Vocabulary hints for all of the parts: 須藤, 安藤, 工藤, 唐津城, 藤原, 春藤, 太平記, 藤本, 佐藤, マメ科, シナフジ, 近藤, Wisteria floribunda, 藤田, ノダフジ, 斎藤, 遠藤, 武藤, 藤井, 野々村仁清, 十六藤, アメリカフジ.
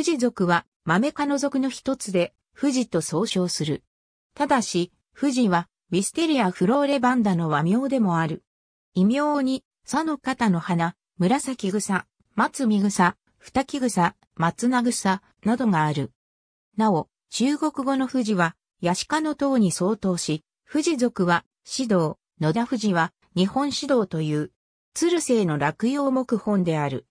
富士属はマメ科の属の一つで、富士と総称する。ただし、富士は、Wisteria floribundaの和名でもある。異名に、サの肩の花、紫草、松見草、二木草、松菜草、などがある。なお、中国語の富士は、ヤシ科の等に相当し、富士属は、紫銅、野田富士は、日本紫銅という、ツル性の落葉木本である。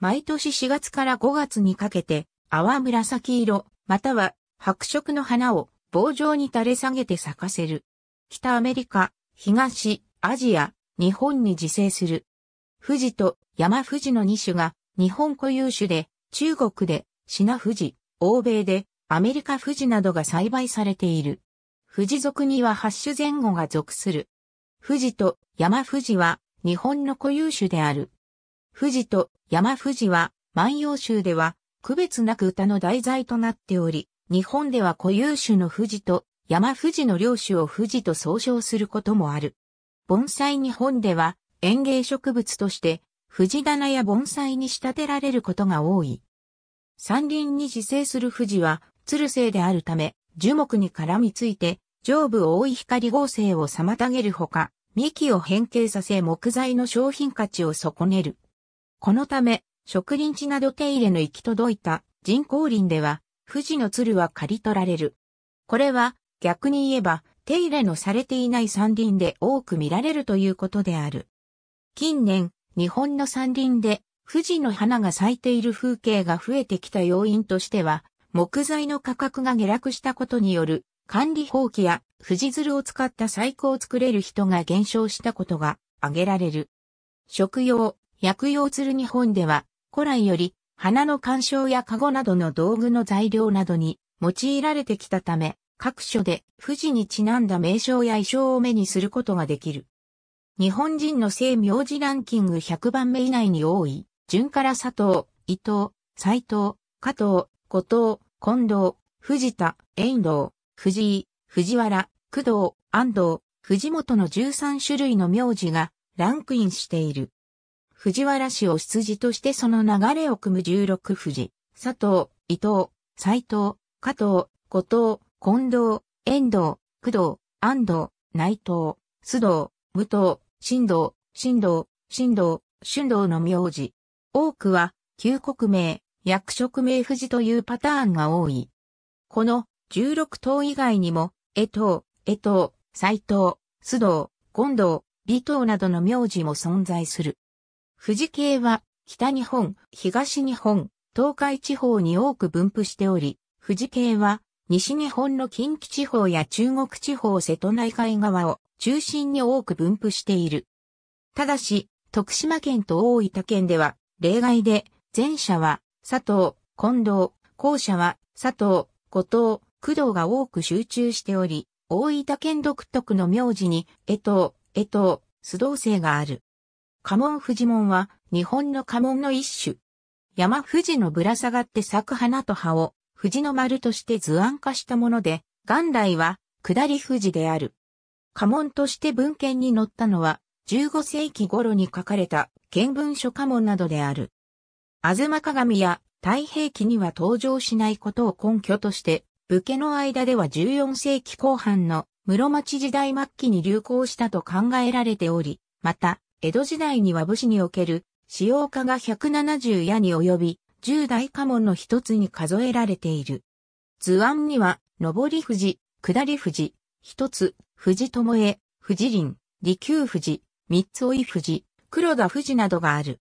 毎年4月から5月にかけて、淡紫色、または白色の花を棒状に垂れ下げて咲かせる。北アメリカ、東アジア、日本に自生する。富士と山富士の2種が日本固有種で、中国で品富士、欧米でアメリカ富士などが栽培されている。富士属には8種前後が属する。富士と山富士は日本の固有種である。富士と山富士は万葉集では区別なく歌の題材となっており、日本では固有種の富士と山富士の両種を富士と総称することもある。盆栽日本では園芸植物として富士棚や盆栽に仕立てられることが多い。山林に自生する富士はツル性であるため樹木に絡みついて上部を覆い光合成を妨げるほか、幹を変形させ木材の商品価値を損ねる。このため植林地など手入れの行き届いた人工林では、富士のツルは刈り取られる。これは逆に言えば手入れのされていない山林で多く見られるということである。近年、日本の山林で富士の花が咲いている風景が増えてきた要因としては、木材の価格が下落したことによる管理放棄や富士ツルを使った細工を作れる人が減少したことが挙げられる。食用、薬用ツル日本では、古来より花の鑑賞やカゴなどの道具の材料などに用いられてきたため、各所で富士にちなんだ名称や意匠を目にすることができる。日本人の姓名字ランキング100番目以内に多い、順から佐藤、伊藤、斉藤、加藤、後藤、近藤、藤田、遠藤、藤井、藤原、工藤、安藤、藤本の13種類の名字がランクインしている。藤原氏を出自としてその流れを組む16富士、佐藤、伊藤、斉藤、加藤、後藤、近藤、遠藤、工藤、安藤、内藤、須藤、武藤、新藤、春藤の名字。多くは、旧国名、役職名富士というパターンが多い。この16頭以外にも、江藤、斉藤、須藤、近藤、李藤などの名字も存在する。富士系は北日本、東日本、東海地方に多く分布しており、富士系は西日本の近畿地方や中国地方瀬戸内海側を中心に多く分布している。ただし、徳島県と大分県では例外で、前者は佐藤、近藤、後者は佐藤、後藤、工藤が多く集中しており、大分県独特の名字に江藤、須藤姓がある。家紋富士紋は日本の家紋の一種。山富士のぶら下がって咲く花と葉を富士の丸として図案化したもので、元来は下り富士である。家紋として文献に載ったのは15世紀頃に書かれた見聞書家紋などである。吾妻鏡や太平記には登場しないことを根拠として、武家の間では14世紀後半の室町時代末期に流行したと考えられており、また、江戸時代には武士における使用家が170家に及び10大家紋の一つに数えられている。図案には、上り富士、下り富士、一つ、富士巴、富士林、利休富士、三つ追い富士、黒田富士などがある。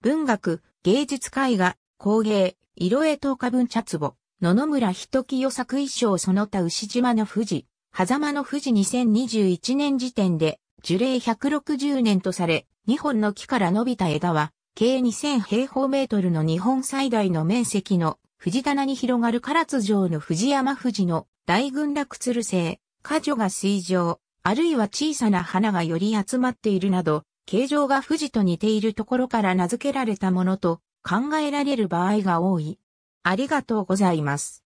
文学、芸術絵画、工芸、色絵等家文茶壺、野々村人清作衣装その他牛島の富士、狭間の富士2021年時点で、樹齢160年とされ、2本の木から伸びた枝は、計2000平方メートルの日本最大の面積の富士棚に広がる唐津城の富士山富士の大群落ツル性、花序が水上、あるいは小さな花がより集まっているなど、形状が富士と似ているところから名付けられたものと考えられる場合が多い。ありがとうございます。